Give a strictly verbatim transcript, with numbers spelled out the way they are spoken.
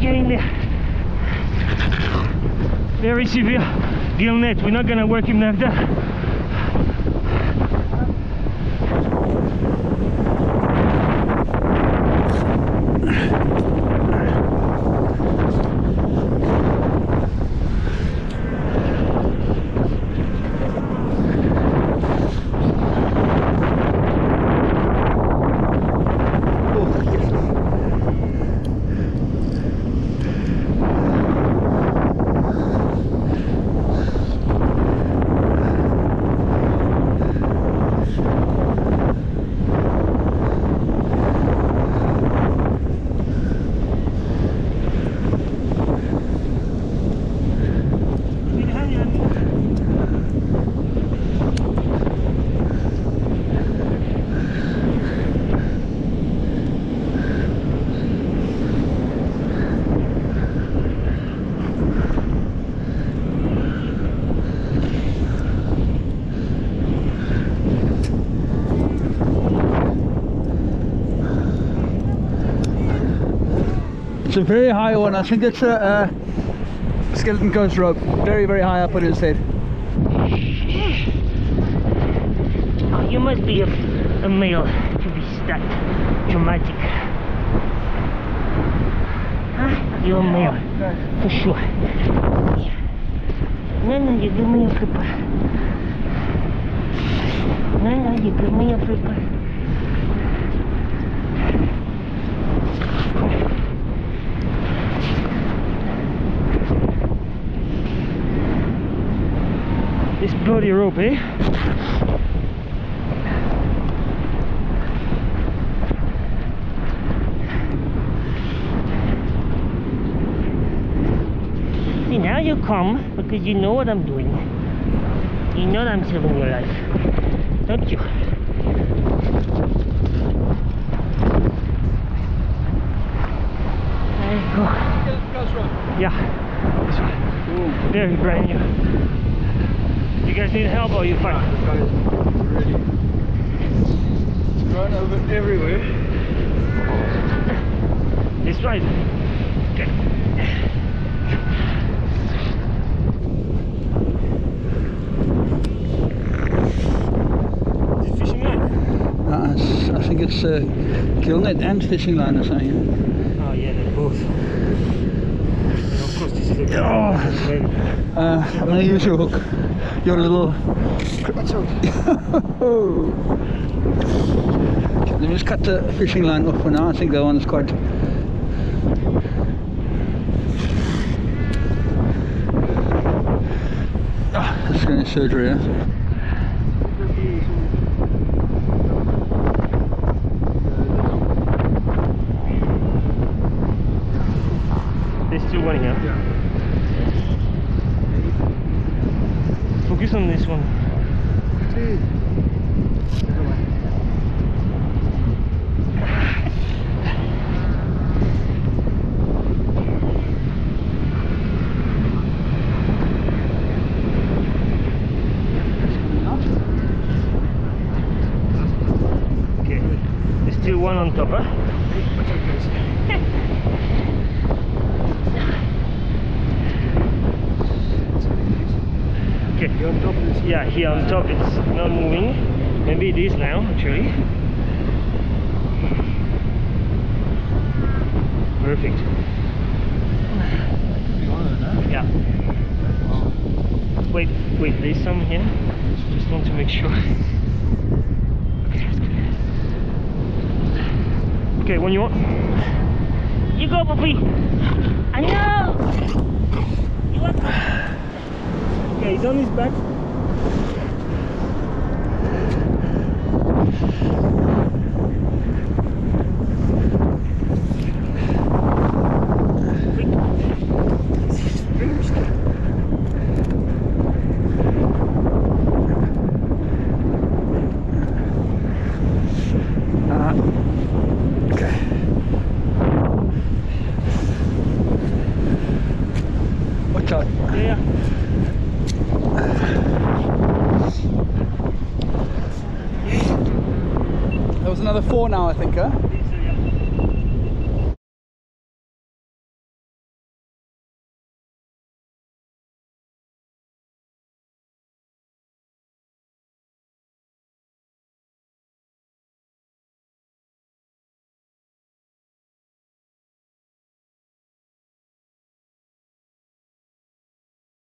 getting there. Very severe gill net. We're not gonna work him like that. It's a very high one. I think it's a, a skeleton ghost rope. Very, very high up on his head. Oh, you must be a, a male to be that dramatic. Huh? You're a male, for sure. No, no, you give me a flipper. No, no, you give me a flipper. This bloody rope, eh? See, now you come because you know what I'm doing. You know that I'm saving your life, don't you? There you go. Yeah, this one. Very brand new. You guys need help or are you fine? It's run over everywhere. It's right. Okay. Is it fishing line? Uh, it's, I think it's uh, gill net and fishing line or something. Oh yeah, they're both. And of course this is a gill net. Oh, uh, I'm going to use your hook. Your little... What's up? Let me just cut the fishing line off for now. I think that one is quite... Ah, oh, it's going to surgery, yeah? On this one. Okay, there's still one on top, huh? Okay. On top is yeah, here on top it's not moving. Maybe it is now, actually. Perfect. Yeah. Wait, wait, there's some here. Just want to make sure. Okay, that's good. Okay, when you want. You go, puppy! I know! You want. Okay, he's on his back. Another four now, I think, huh?